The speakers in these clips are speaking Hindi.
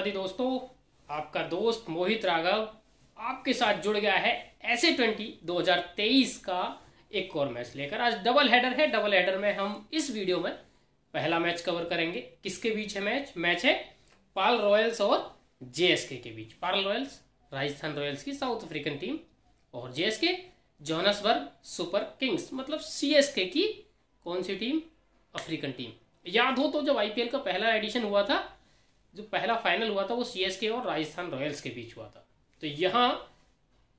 स्वागत है दोस्तों, आपका दोस्त मोहित राघव आपके साथ जुड़ गया है SA20 2023 का एक और मैच लेकर। आज डबल हेडर है। डबल हेडर में हम इस वीडियो में पहला मैच कवर करेंगे। किसके बीच है मैच? मैच है पार्ल रॉयल्स और JSK के बीच। पार्ल रॉयल्स राजस्थान रॉयल्स की साउथ अफ्रीकन टीम और JSK जोहान्सबर्ग सुपर किंग्स मतलब CSK की कौन सी टीम? African team. याद हो तो जब IPL का पहला एडिशन हुआ था, जो पहला फाइनल हुआ था वो CSK और राजस्थान रॉयल्स के बीच हुआ था। तो यहाँ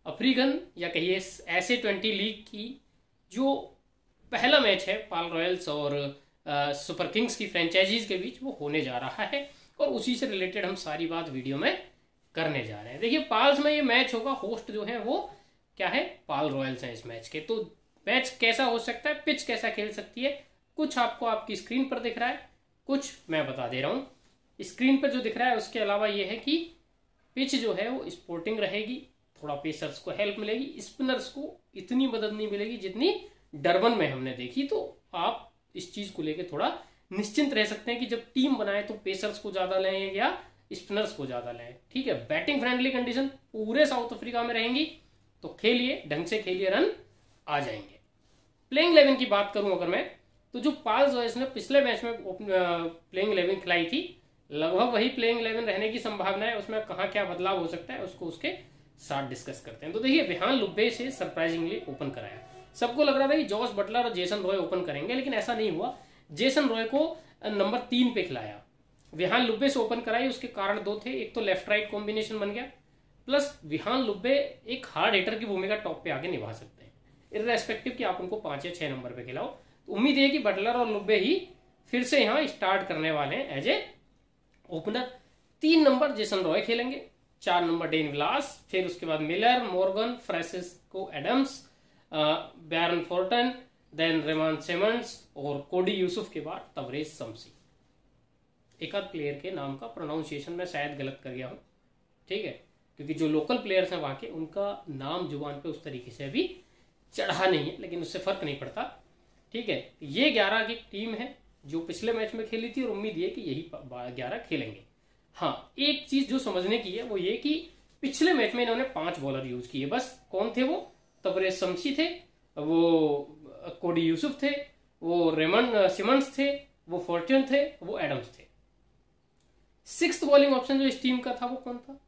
अफ्रीकन या कहिए SA20 लीग की जो पहला मैच है पार्ल रॉयल्स और सुपर किंग्स की फ्रेंचाइजीज के बीच वो होने जा रहा है और उसी से रिलेटेड हम सारी बात वीडियो में करने जा रहे हैं। देखिए पार्ल्स में ये मैच होगा। होस्ट जो है वो क्या है? पार्ल रॉयल्स हैं इस मैच के। तो मैच कैसा हो सकता है, पिच कैसा खेल सकती है, कुछ आपको आपकी स्क्रीन पर दिख रहा है, कुछ मैं बता दे रहा हूँ। स्क्रीन पर जो दिख रहा है उसके अलावा ये है कि पिच जो है वो स्पोर्टिंग रहेगी, थोड़ा पेसर्स को हेल्प मिलेगी, स्पिनर्स को इतनी मदद नहीं मिलेगी जितनी डरबन में हमने देखी। तो आप इस चीज़ को लेकर थोड़ा निश्चिंत रह सकते हैं कि जब टीम बनाए तो पेसर्स को ज़्यादा लें या स्पिनर्स को ज़्यादा लें। ठीक है, बैटिंग फ्रेंडली कंडीशन पूरे साउथ अफ्रीका में रहेंगी। तो खेलिए, ढंग से खेलिए, रन आ जाएंगे। प्लेइंग 11 की बात करूं अगर मैं, तो जो पार्ल रॉयल्स ने पिछले मैच में प्लेइंग 11 खिलाई थी, लगभग वही प्लेइंग 11 रहने की संभावना है। उसमें कहाँ क्या बदलाव हो सकता है उसको उसके साथ डिस्कस करते हैं। तो देखिए विहान लुब्बे से सरप्राइजिंगली ओपन कराया। सबको लग रहा था कि जॉस बटलर और जेसन रॉय ओपन करेंगे, लेकिन ऐसा नहीं हुआ। जेसन रॉय को नंबर 3 पे खिलाया, विहान लुब्बे से ओपन कराई। उसके कारण 2 थे, एक तो लेफ्ट राइट कॉम्बिनेशन बन गया, प्लस विहान लुब्बे एक हार्ड हिटर की भूमिका टॉप पे आगे निभा सकते हैं, इर्रेस्पेक्टिव कि आप उनको 5 या 6 नंबर पे खिलाओ। तो उम्मीद है कि बटलर और लुब्बे ही फिर से यहाँ स्टार्ट करने वाले हैं as a opener. 3 number Jason Roy खेलेंगे, 4 नंबर डेन विलास, फिर उसके बाद Miller, Morgan, Francisco Adams, Bjorn Fortuin, then रेमान सेमंस और कोडी यूसुफ के बाद तबरेज शम्सी। एक आध प्लेयर के नाम का प्रोनाउंसिएशन मैं शायद गलत कर गया हूँ, ठीक है, क्योंकि जो लोकल प्लेयर्स हैं वहाँ के उनका नाम जुबान पे उस तरीके से अभी चढ़ा नहीं है, लेकिन उससे फर्क नहीं पड़ता। ठीक है, ये 11 की टीम है जो पिछले मैच में खेली थी और उम्मीद ये कि यही 11 खेलेंगे। हाँ, एक चीज जो समझने की है वो ये कि पिछले मैच में इन्होंने 5 बॉलर यूज किए बस। कौन थे वो? तबरेज शम्सी थे, वो कोडी यूसुफ थे, वो रेमन सिमंस थे, वो फोर्ट्यून थे, वो एडम्स थे। 6th बॉलिंग ऑप्शन जो इस टीम का था वो कौन था?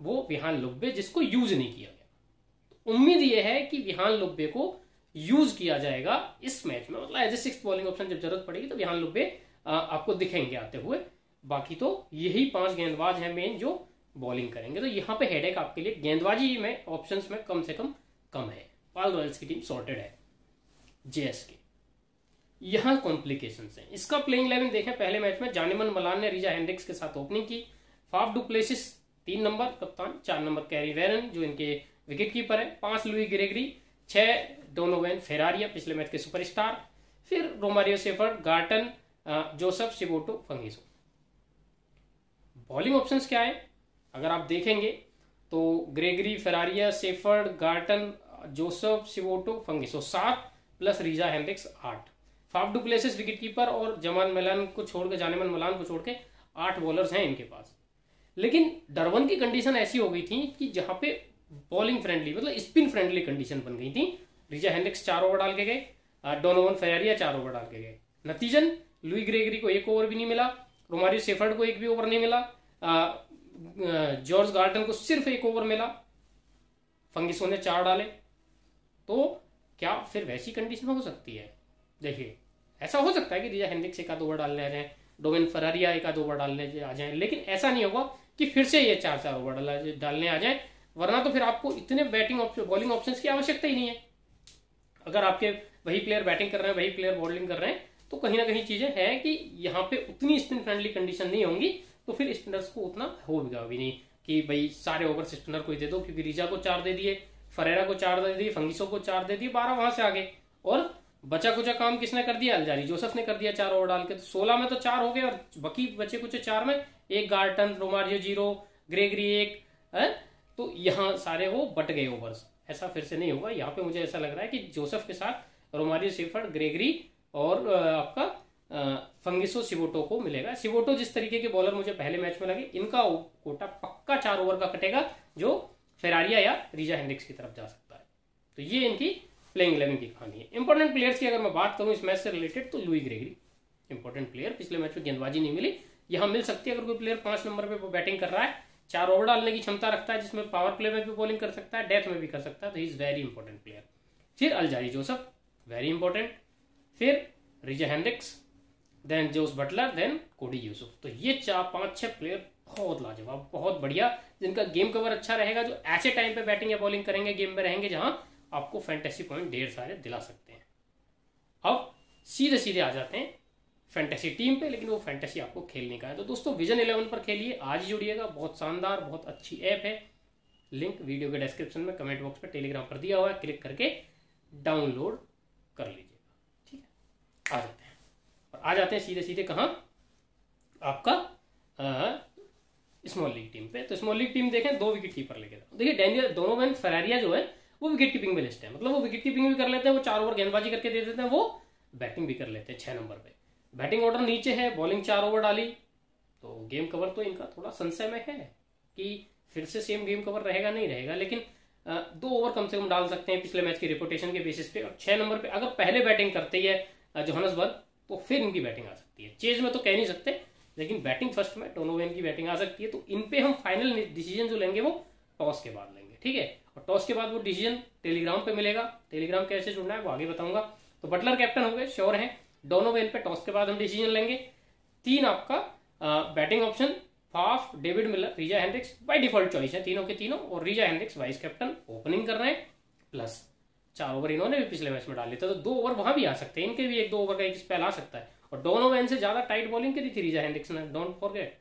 वो विहान लुब्बे, जिसको यूज नहीं किया गया। तो उम्मीद यह है कि विहान लुब्बे को यूज किया जाएगा इस मैच में, मतलब एज ए 6th बॉलिंग ऑप्शन। जब जरूरत पड़ेगी तो विहान लुब्बे आपको दिखेंगे आते हुए। बाकी तो यही 5 गेंदबाज हैं मेन जो बॉलिंग करेंगे। तो यहाँ पे हेडेक आपके लिए गेंदबाजी में ऑप्शंस में कम से कम है। पार्ल रॉयल्स की टीम सॉर्टेड है। JSK यहाँ कॉम्प्लिकेशंस हैं। इसका प्लेइंग 11 देखें, पहले मैच में जानेमन मलान ने रिजा हेंड्रिक्स के साथ ओपनिंग की, फाफ डू प्लेसिस 3 नंबर कप्तान, 4 नंबर कैरी वेरन जो इनके विकेट कीपर है, 5 लुई गिरेगरी, 6 डोनोवन फेरारिया पिछले मैच के सुपरस्टार, फिर रोमारियो शेफर्ड, गार्टन, जोसेफ, सिवोटो, फंगीसो। बॉलिंग ऑप्शंस क्या है अगर आप देखेंगे तो Gregory, Ferreira, Shepherd, Garton, Joseph, सिवोटो, Phangiso 7 plus Reeza Hendricks 8। Faf du Plessis wicket keeper और जानेमन मलान को छोड़ के 8 बॉलर्स हैं इनके पास। लेकिन डरबन की कंडीशन ऐसी हो गई थी कि जहां पे बॉलिंग फ्रेंडली मतलब स्पिन फ्रेंडली कंडीशन बन गई थी। रिजा हेंड्रिक्स 4 ओवर डाल के गए, डोनोवन फेरारिया 4 ओवर डाल के गए। नतीजन लुई ग्रेगरी को 1 ओवर भी नहीं मिला, रोमारियो शेफर्ड को 1 भी ओवर नहीं मिला, जॉर्ज गार्टन को सिर्फ 1 ओवर मिला, फंगीसो ने 4 डाले। तो क्या फिर वैसी कंडीशन हो सकती है? देखिए ऐसा हो सकता है कि रिजा हेंड्रिक्स 1 ओवर डालने आ जाए, डोमेन फरारिया 1 ओवर डालने आ जाए, लेकिन ऐसा नहीं होगा कि फिर से ये 4 ओवर डालने आ जाए, वरना तो फिर आपको इतने बॉलिंग ऑप्शंस की आवश्यकता ही नहीं है। अगर आपके वही प्लेयर बैटिंग कर रहे हैं, वही प्लेयर बॉलिंग कर रहे हैं, तो कहीं ना कहीं चीजें हैं कि यहाँ पे उतनी स्पिन फ्रेंडली कंडीशन नहीं होंगी। तो फिर स्पिनर्स को उतना होगा भी नहीं कि भाई सारे ओवर स्पिनर को ही दे दो, क्योंकि रिजा को 4 दे दिए, फरेरा को 4 दे दिए, फंगीसो को 4 दे दिए, 12 वहां से आगे, और बचा कुचा काम किसने कर दिया? अलजारी जोसेफ ने कर दिया 4 ओवर डाल के। तो 16 में तो 4 हो गए और बाकी बचे कुछ 4 में 1 गार्टन, रोमारियो 0, ग्रेगरी 1 है। तो यहाँ सारे वो बट गए ओवर्स। ऐसा फिर से नहीं होगा। यहाँ पे मुझे ऐसा लग रहा है कि जोसेफ के साथ रोमारियो शेफर्ड, ग्रेगरी और आपका फंगिसो सिवोटो को मिलेगा। सिवोटो जिस तरीके के बॉलर मुझे पहले मैच में लगे, इनका कोटा पक्का 4 ओवर का कटेगा जो फेरारिया या रीजा हेनरिक्स की तरफ जा सकता है। तो ये इनकी प्लेइंग 11 की कहानी है। इंपॉर्टेंट प्लेयर्स की अगर मैं बात करूं इस मैच से रिलेटेड, तो लुई गिरेगरी इंपॉर्टेंट प्लेयर, पिछले मैच में गेंदबाजी नहीं मिली, यहाँ मिल सकती है। अगर कोई प्लेयर 5 नंबर पर बैटिंग कर रहा है, 4 ओवर डालने की क्षमता रखता है, जिसमें पावर प्ले में भी बॉलिंग कर सकता है, डेथ में भी कर सकता है, तो he is very important player. फिर अलजारी जोसेफ वेरी इंपॉर्टेंट, फिर Reeza Hendricks, then Jos Buttler, then कोडी यूसुफ। तो ये 4-5-6 प्लेयर बहुत लाजवाब, बहुत बढ़िया, जिनका गेम कवर अच्छा रहेगा, जो ऐसे टाइम पे बैटिंग या बॉलिंग करेंगे, गेम में रहेंगे, जहां आपको फैंटेसी पॉइंट ढेर सारे दिला सकते हैं। अब सीधे सीधे आ जाते हैं फैंटेसी टीम पे, लेकिन वो फैंटेसी आपको खेलने का है। तो दोस्तों विजन 11 पर खेलिए, आज ही जुड़िएगा, बहुत शानदार, बहुत अच्छी ऐप है। लिंक वीडियो के डिस्क्रिप्शन में, कमेंट बॉक्स पर, टेलीग्राम पर दिया हुआ है, क्लिक करके डाउनलोड कर लीजिएगा, ठीक है। आ जाते हैं और आ जाते हैं सीधे सीधे कहाँ, आपका स्मॉल लीग टीम पे। तो स्मॉल लीग टीम देखें, 2 विकेट कीपर लेके जाओ। देखिए डेनियल डोनोवन फेरारिया जो है वो विकेट कीपिंग में लिस्ट है, मतलब वो विकेट कीपिंग भी कर लेते हैं, वो 4 ओवर गेंदबाजी करके दे देते हैं, वो बैटिंग भी कर लेते हैं 6 नंबर पे। बैटिंग ऑर्डर नीचे है, बॉलिंग 4 ओवर डाली, तो गेम कवर तो इनका थोड़ा संशय में है कि फिर से सेम गेम कवर रहेगा नहीं रहेगा, लेकिन 2 ओवर कम से कम डाल सकते हैं पिछले मैच की रिपोर्टेशन के बेसिस पे। और 6 नंबर पे अगर पहले बैटिंग करती है जोहान्सबर्ग, तो फिर इनकी बैटिंग आ सकती है। चेज में तो कह नहीं सकते, लेकिन बैटिंग फर्स्ट में डोनोवन की बैटिंग आ सकती है। तो इन पे हम फाइनल डिसीजन जो लेंगे वो टॉस के बाद लेंगे, ठीक है। और टॉस के बाद वो डिसीजन टेलीग्राम पे मिलेगा, टेलीग्राम कैसे जुड़ना है वो आगे बताऊंगा। तो बटलर कैप्टन हो गए, श्योर है। डोनोवन पे टॉस के बाद हम डिसीजन लेंगे। 3 आपका batting option, Faf, David Miller, Reeza Hendricks by default choice है तीनों के तीनों, और Reeza Henriques vice captain opening कर रहे हैं, प्लस 4 ओवर इन्होंने भी पिछले मैच में डाल लिया था, तो 2 ओवर वहां भी आ सकते हैं, इनके भी 1-2 ओवर का एक स्पेल आ सकता है। और डोनोवन से ज्यादा टाइट बॉलिंग करी थी रीजा हेनरिक्स ने, डोंट फॉरगेट,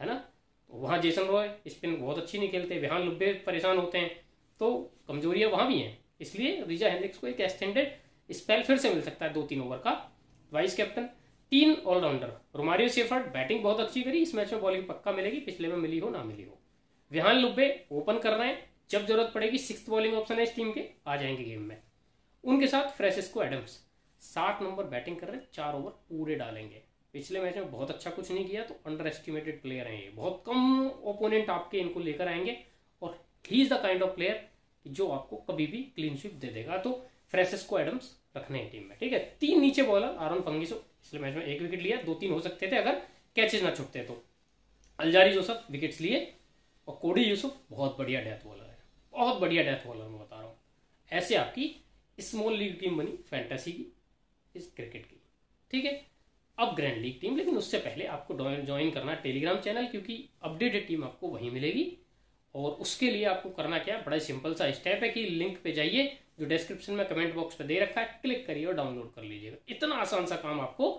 है ना। वहां जेसन रॉय स्पिन बहुत अच्छी नहीं खेलते, विहान लुब्बे परेशान होते हैं, तो कमजोरियां वहां भी हैं, इसलिए रीजा हेनरिक्स को एक एक्सटेंडेड स्पेल फिर से मिल सकता है 2-3 ओवर का। Vice captain 3 all rounder, Romario Shepherd batting बहुत अच्छी करी इस मैच में, बॉलिंग पक्का मिलेगी, पिछले में मिली हो ना मिली हो। विहान लुब्बे ओपन कर रहे हैं, जब जरूरत पड़ेगी 6th बॉलिंग ऑप्शन है इस टीम के, आ जाएंगे गेम में। उनके साथ फ्रेसिस्को एडम्स 60 नंबर बैटिंग कर रहे हैं, 4 ओवर पूरे डालेंगे, पिछले मैच में बहुत अच्छा कुछ नहीं किया, तो अंडर एस्टिमेटेड प्लेयर हैं ये, बहुत कम ओपोनेंट आपके इनको लेकर आएंगे, और he is the kind of player जो आपको कभी भी क्लीन स्वीप दे देगा। तो फ्रेसिस्को एडम्स रखने हैं टीम में, ठीक है। 3 नीचे बॉलर, आरोन फंगिसो पिछले मैच में 1 विकेट लिया, 2-3 हो सकते थे अगर कैचेज ना छुटते तो। अलजारी जोसेफ विकेट्स लिए, और कोडी यूसुफ बहुत बढ़िया डेथ बॉलर, बहुत बढ़िया डेथ बॉलर मैं बता रहा हूँ। ऐसे आपकी स्मॉल लीग टीम बनी फैंटेसी की, इस क्रिकेट की, ठीक है। अब ग्रैंड लीग टीम, लेकिन उससे पहले आपको ज्वाइन करना है टेलीग्राम चैनल, क्योंकि अपडेटेड टीम आपको वहीं मिलेगी। और उसके लिए आपको करना क्या, बड़ा सिंपल सा स्टेप है कि लिंक पे जाइए जो डिस्क्रिप्शन में कमेंट बॉक्स पर दे रखा है, क्लिक करिए और डाउनलोड कर लीजिएगा। इतना आसान सा काम आपको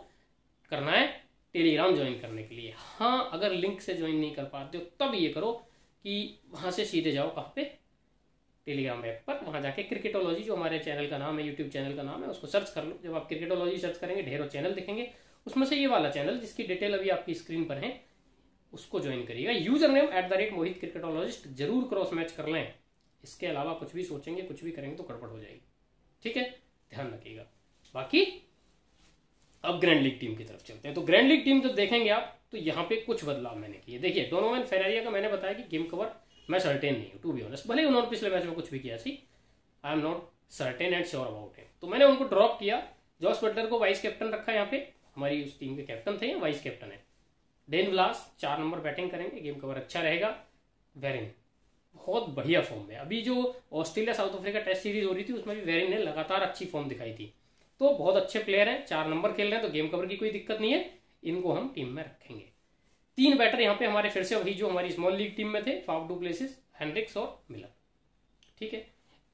करना है टेलीग्राम ज्वाइन करने के लिए। हाँ, अगर लिंक से ज्वाइन नहीं कर पाते हो तब ये करो कि वहाँ से सीधे जाओ कहाँ पे, टेलीग्राम ऐप पर, वहाँ जाके क्रिकेटोलॉजी जो हमारे चैनल का नाम है, यूट्यूब चैनल का नाम है, उसको सर्च कर लो। जब आप क्रिकेटोलॉजी सर्च करेंगे ढेरों चैनल दिखेंगे, उसमें से ये वाला चैनल जिसकी डिटेल अभी आपकी स्क्रीन पर है, उसको ज्वाइन करिएगा। यूजर नेम @mohitcricketologist जरूर क्रॉस मैच कर लें, इसके अलावा कुछ भी सोचेंगे कुछ भी करेंगे तो गड़बड़ हो जाएगी, ठीक है, ध्यान रखिएगा। बाकी अब ग्रैंड लीग टीम की तरफ चलते हैं। तो ग्रैंड लीग टीम जब देखेंगे आप, तो यहाँ पे कुछ बदलाव मैंने किए। देखिए डोनोवन फेरारिया का मैंने बताया कि गेम कवर मैं सर्टेन नहीं हूँ, टू बी ऑनेस्ट, भले उन्होंने पिछले मैच में कुछ भी किया सी, I am not certain and sure about him, तो मैंने उनको ड्रॉप किया। जॉस बटलर को वाइस कैप्टन रखा है, यहाँ पे हमारी उस टीम के कैप्टन थे, वाइस कैप्टन है। डेन ब्लास 4 नंबर बैटिंग करेंगे, गेम कवर अच्छा रहेगा। वेरिन बहुत बढ़िया फॉर्म में, अभी जो Australia South Africa Test series हो रही थी उसमें भी वेरिन ने लगातार अच्छी फॉर्म दिखाई थी, तो बहुत अच्छे प्लेयर हैं, 4 नंबर खेल रहे हैं, तो गेम कवर की कोई दिक्कत नहीं है, इनको हम टीम में रखेंगे। 3 बैटर यहाँ पे हमारे फिर से वही जो हमारी स्मॉल लीग टीम में थे, फाफ डू प्लेसिस, हेनरिक्स और मिलर, ठीक है।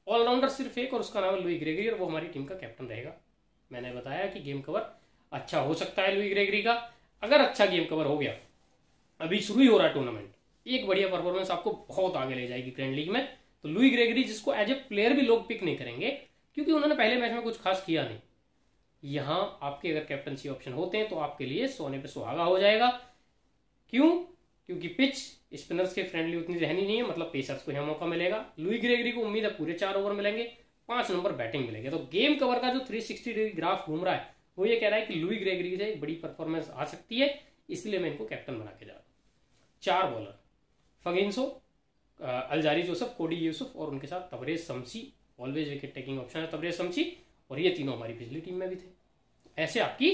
ऑलराउंडर सिर्फ एक, और उसका नाम है लुई गिरेगरी, और वो हमारी टीम का कैप्टन रहेगा। मैंने बताया कि गेम कवर अच्छा हो सकता है लुई गिरेगरी का, अगर अच्छा गेम कवर हो गया, अभी शुरू ही हो रहा है टूर्नामेंट, एक बढ़िया परफॉर्मेंस आपको बहुत आगे ले जाएगी ग्रैंड लीग में। तो लुई गिरेगरी जिसको एज ए प्लेयर भी लोग पिक नहीं करेंगे क्योंकि उन्होंने पहले मैच में कुछ खास किया नहीं, यहाँ आपके अगर कैप्टनसी ऑप्शन होते हैं तो आपके लिए सोने पर सुहागा हो जाएगा। क्यों? क्योंकि पिच स्पिनर्स के फ्रेंडली उतनी रहनी नहीं है, मतलब पेसर्स को यह मौका मिलेगा। लुई गिरेगरी को उम्मीद है पूरे 4 ओवर मिलेंगे, 5 नंबर बैटिंग मिलेंगे, तो गेम कवर का जो 360 डिग्री ग्राफ घूम रहा है वो ये कह रहा है कि लुई ग्रेगरी से बड़ी परफॉर्मेंस आ सकती है, इसलिए मैं इनको कैप्टन बना के जा रहा हूँ। चार बॉलर फंगिसो, अलजारी जोसेफ, कोडी यूसुफ और उनके साथ Tabraiz Shamsi, always wicket taking option है तबरेज शम्सी, और ये तीनों हमारी पिछली टीम में भी थे। ऐसे आपकी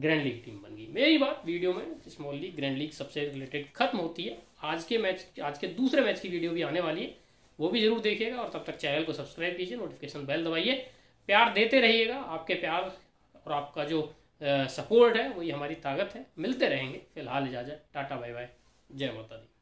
ग्रैंड लीग टीम बन गई। मेरी बात वीडियो में स्मॉल लीग ग्रैंड लीग सबसे रिलेटेड खत्म होती है। आज के दूसरे मैच की वीडियो भी आने वाली है, वो भी जरूर देखिएगा, और तब तक चैनल को सब्सक्राइब कीजिए, नोटिफिकेशन बेल दबाइए, प्यार देते रहिएगा। आपके प्यार और आपका जो सपोर्ट है वही हमारी ताकत है। मिलते रहेंगे, फिलहाल इजाज़त, टाटा बाय बाय, जय माता दी।